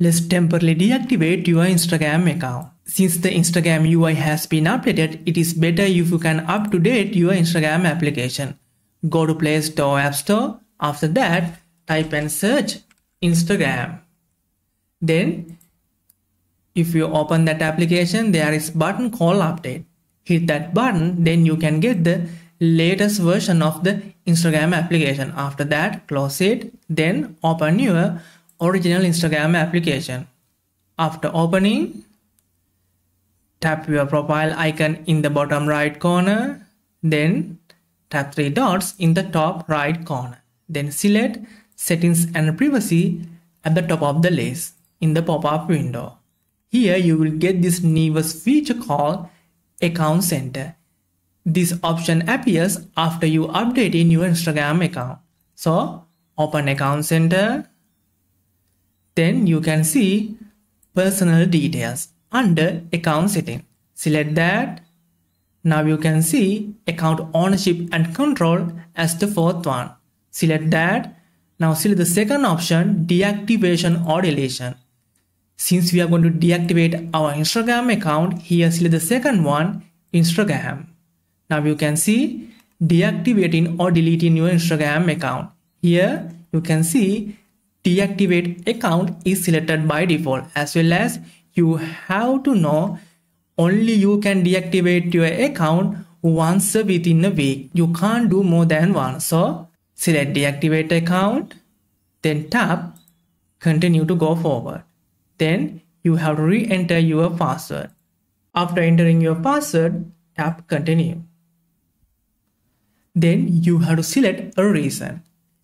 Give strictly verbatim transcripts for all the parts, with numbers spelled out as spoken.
Let's temporarily deactivate your Instagram account. Since the Instagram U I has been updated, it is better if you can up-to-date your Instagram application. Go to Play Store, App Store. After that, type and search Instagram. Then, if you open that application, there is button called Update. Hit that button, then you can get the latest version of the Instagram application. After that, close it, then open your original Instagram application. After opening, tap your profile icon in the bottom right corner, then tap three dots in the top right corner. Then select Settings and Privacy at the top of the list in the pop-up window. Here you will get this newest feature called Account Center. This option appears after you update in your Instagram account. So open Account Center. Then you can see Personal Details under Account Setting. Select that. Now you can see Account Ownership and Control as the fourth one. Select that. Now select the second option, Deactivation or Deletion. Since we are going to deactivate our Instagram account, here select the second one, Instagram. Now you can see deactivating or deleting your Instagram account. Here you can see deactivate account is selected by default, as well as you have to know only you can deactivate your account once within a week. You can't do more than one. So select deactivate account, then tap continue to go forward. Then you have to re-enter your password. After entering your password, tap continue. Then you have to select a reason.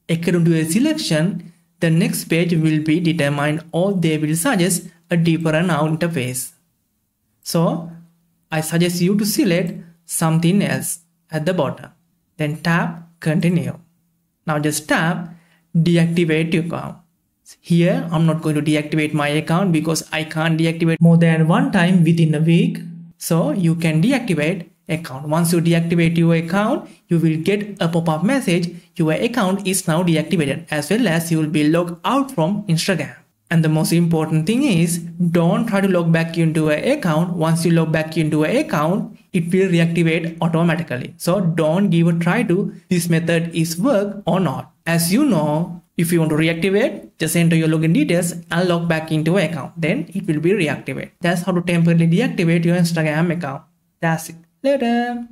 According to a selection, the next page will be determined, or they will suggest a different interface. So I suggest you to select something else at the bottom. Then tap continue. Now just tap deactivate your account. Here I'm not going to deactivate my account because I can't deactivate more than one time within a week. So you can deactivate account. Once you deactivate your account, you will get a pop-up message. Your account is now deactivated, as well as you will be logged out from Instagram. And the most important thing is, don't try to log back into an account. Once you log back into an account, it will reactivate automatically. So don't give a try to this method is work or not. As you know, if you want to reactivate, just enter your login details and log back into an account. Then it will be reactivated. That's how to temporarily deactivate your Instagram account. That's it. Later.